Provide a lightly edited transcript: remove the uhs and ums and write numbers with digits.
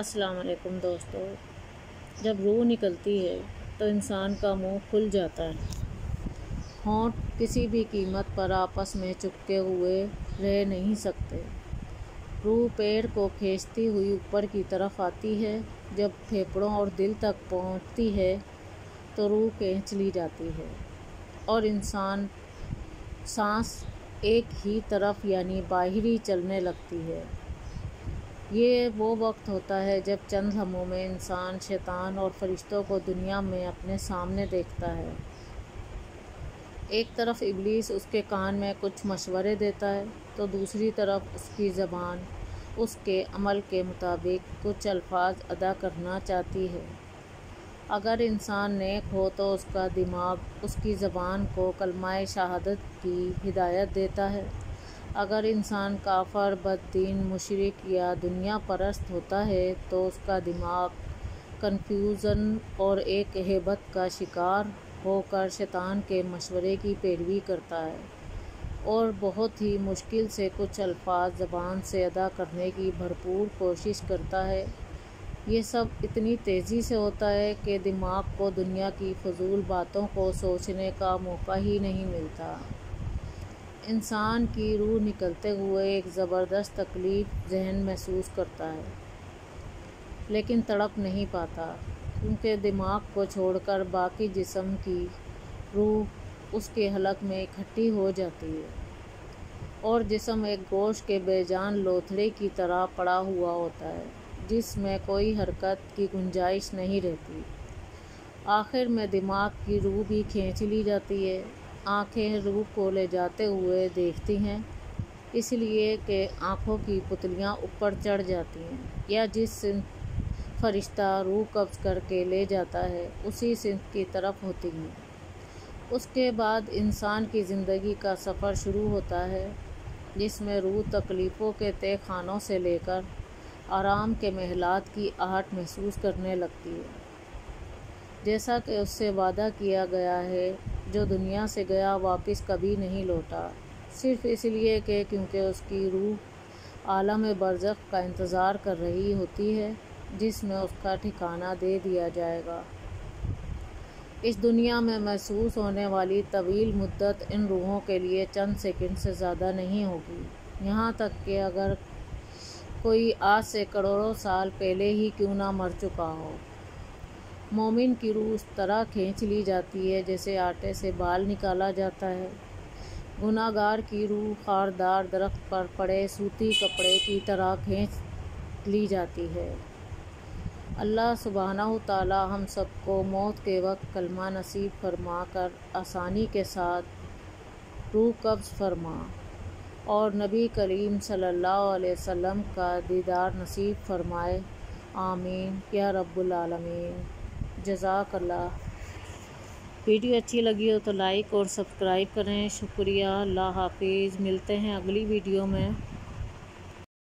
अस्सलाम वालेकुम दोस्तों। जब रूह निकलती है तो इंसान का मुंह खुल जाता है। होंठ किसी भी कीमत पर आपस में चिपके हुए रह नहीं सकते। रूह पेड़ को खींचती हुई ऊपर की तरफ आती है। जब फेफड़ों और दिल तक पहुंचती है तो रूह खींच ली जाती है और इंसान सांस एक ही तरफ यानी बाहरी चलने लगती है। ये वो वक्त होता है जब चंद लम्हों में इंसान शैतान और फरिश्तों को दुनिया में अपने सामने देखता है। एक तरफ इब्लीस उसके कान में कुछ मशवरे देता है तो दूसरी तरफ उसकी ज़बान उसके अमल के मुताबिक कुछ अल्फाज अदा करना चाहती है। अगर इंसान नेक हो तो उसका दिमाग उसकी ज़बान को कलमाए शहादत की हिदायत देता है। अगर इंसान काफर, बददीन, मुशरिक या दुनिया परस्त होता है तो उसका दिमाग कन्फ्यूज़न और एक हेबत का शिकार होकर शैतान के मशवरे की पैरवी करता है और बहुत ही मुश्किल से कुछ अल्फाज ज़बान से अदा करने की भरपूर कोशिश करता है। ये सब इतनी तेज़ी से होता है कि दिमाग को दुनिया की फजूल बातों को सोचने का मौका ही नहीं मिलता। इंसान की रूह निकलते हुए एक ज़बरदस्त तकलीफ जहन महसूस करता है, लेकिन तड़प नहीं पाता क्योंकि दिमाग को छोड़कर बाकी जिस्म की रूह उसके हलक में इकट्ठी हो जाती है और जिस्म एक गोश्त के बेजान लोथड़े की तरह पड़ा हुआ होता है जिसमें कोई हरकत की गुंजाइश नहीं रहती। आखिर में दिमाग की रूह भी खींच ली जाती है। आंखें रूह को ले जाते हुए देखती हैं, इसलिए कि आंखों की पुतलियां ऊपर चढ़ जाती हैं। या जिस सिंह फरिश्ता रूह कब्ज करके ले जाता है उसी सिंह की तरफ होती हैं। उसके बाद इंसान की ज़िंदगी का सफ़र शुरू होता है जिसमें रूह तकलीफ़ों के तय खानों से लेकर आराम के महलात की आहट महसूस करने लगती है, जैसा कि उससे वादा किया गया है। जो दुनिया से गया वापस कभी नहीं लौटा, सिर्फ इसलिए कि क्योंकि उसकी रूह आलम बरज़ख का इंतज़ार कर रही होती है जिसमें उसका ठिकाना दे दिया जाएगा। इस दुनिया में महसूस होने वाली तवील मुद्दत इन रूहों के लिए चंद सेकंड से ज़्यादा नहीं होगी। यहाँ तक कि अगर कोई आज से करोड़ों साल पहले ही क्यों ना मर चुका हो, मोमिन की रूह उस तरह खींच ली जाती है जैसे आटे से बाल निकाला जाता है। गुनाहगार की रूह खारदार दरख्त पर पड़े सूती कपड़े की तरह खींच ली जाती है। अल्लाह सुब्हानहू ताला हम सबको मौत के वक्त कलमा नसीब फरमा कर आसानी के साथ रूह कब्ज़ फरमा और नबी करीम सल्लल्लाहु अलैहि वसल्लम का दीदार नसीब फरमाए। आमीन या रब्बुल आलमीन। जज़ाकल्लाह। वीडियो अच्छी लगी हो तो लाइक और सब्सक्राइब करें। शुक्रिया। अल्लाह हाफिज़। मिलते हैं अगली वीडियो में।